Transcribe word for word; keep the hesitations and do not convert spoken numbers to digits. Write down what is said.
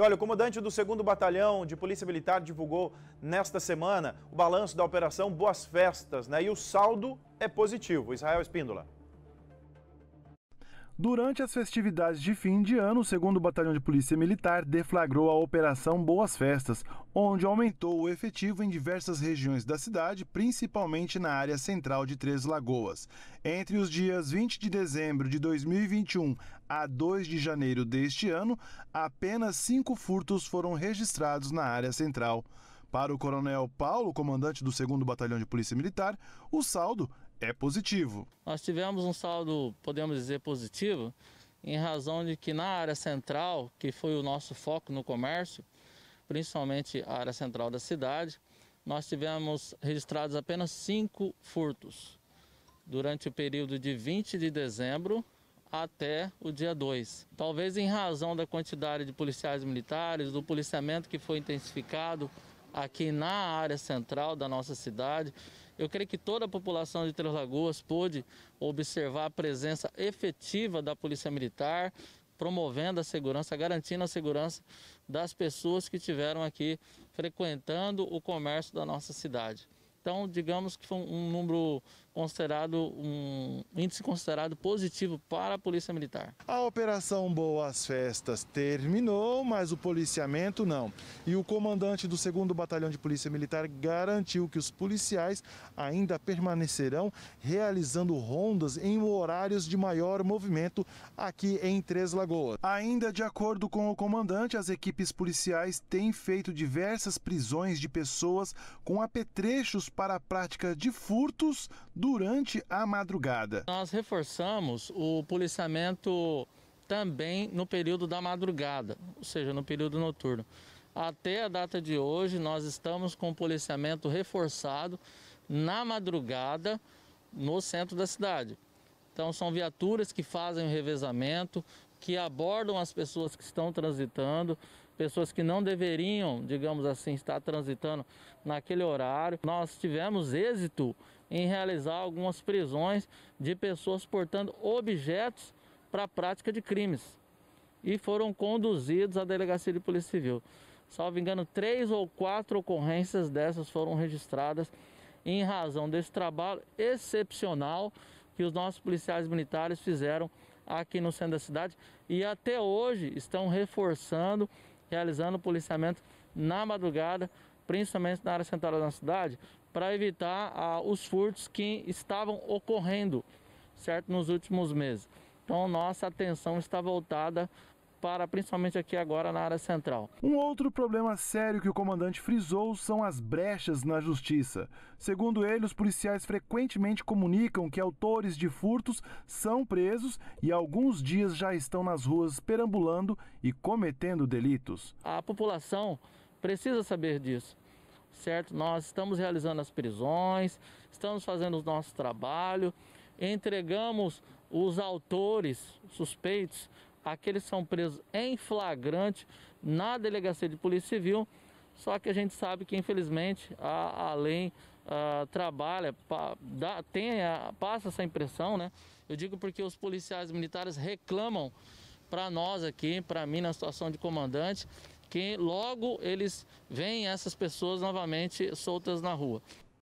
E olha, o comandante do segundo Batalhão de Polícia Militar divulgou nesta semana o balanço da Operação Boas Festas, né? E o saldo é positivo. Israel Espíndola. Durante as festividades de fim de ano, o segundo Batalhão de Polícia Militar deflagrou a Operação Boas Festas, onde aumentou o efetivo em diversas regiões da cidade, principalmente na área central de Três Lagoas. Entre os dias vinte de dezembro de dois mil e vinte e um a dois de janeiro deste ano, apenas cinco furtos foram registrados na área central. Para o Coronel Paulo, comandante do segundo Batalhão de Polícia Militar, o saldo é positivo. Nós tivemos um saldo, podemos dizer, positivo, em razão de que na área central, que foi o nosso foco no comércio, principalmente a área central da cidade, nós tivemos registrados apenas cinco furtos durante o período de vinte de dezembro até o dia dois. Talvez em razão da quantidade de policiais militares, do policiamento que foi intensificado aqui na área central da nossa cidade, eu creio que toda a população de Três Lagoas pôde observar a presença efetiva da Polícia Militar, promovendo a segurança, garantindo a segurança das pessoas que tiveram aqui frequentando o comércio da nossa cidade. Então, digamos que foi um número considerado, um índice considerado positivo para a Polícia Militar. A Operação Boas Festas terminou, mas o policiamento não. E o comandante do segundo Batalhão de Polícia Militar garantiu que os policiais ainda permanecerão realizando rondas em horários de maior movimento aqui em Três Lagoas. Ainda de acordo com o comandante, as equipes policiais têm feito diversas prisões de pessoas com apetrechos para a prática de furtos durante a madrugada. Nós reforçamos o policiamento também no período da madrugada, ou seja, no período noturno. Até a data de hoje, nós estamos com o policiamento reforçado na madrugada no centro da cidade. Então, são viaturas que fazem o revezamento, que abordam as pessoas que estão transitando, pessoas que não deveriam, digamos assim, estar transitando naquele horário. Nós tivemos êxito em realizar algumas prisões de pessoas portando objetos para a prática de crimes e foram conduzidos à Delegacia de Polícia Civil. Salvo engano, três ou quatro ocorrências dessas foram registradas em razão desse trabalho excepcional que os nossos policiais militares fizeram aqui no centro da cidade e até hoje estão reforçando, realizando o policiamento na madrugada, principalmente na área central da cidade, para evitar ah, os furtos que estavam ocorrendo, certo, nos últimos meses. Então, nossa atenção está voltada para, principalmente aqui agora, na área central. Um outro problema sério que o comandante frisou são as brechas na justiça. Segundo ele, os policiais frequentemente comunicam que autores de furtos são presos e alguns dias já estão nas ruas perambulando e cometendo delitos. A população precisa saber disso, certo? Nós estamos realizando as prisões, estamos fazendo o nosso trabalho, entregamos os autores suspeitos, aqueles que são presos em flagrante na Delegacia de Polícia Civil, só que a gente sabe que, infelizmente, a, a lei a, trabalha, pa, dá, tem, a, passa essa impressão, né? Eu digo porque os policiais militares reclamam para nós aqui, para mim, na situação de comandante, que logo eles veem essas pessoas novamente soltas na rua.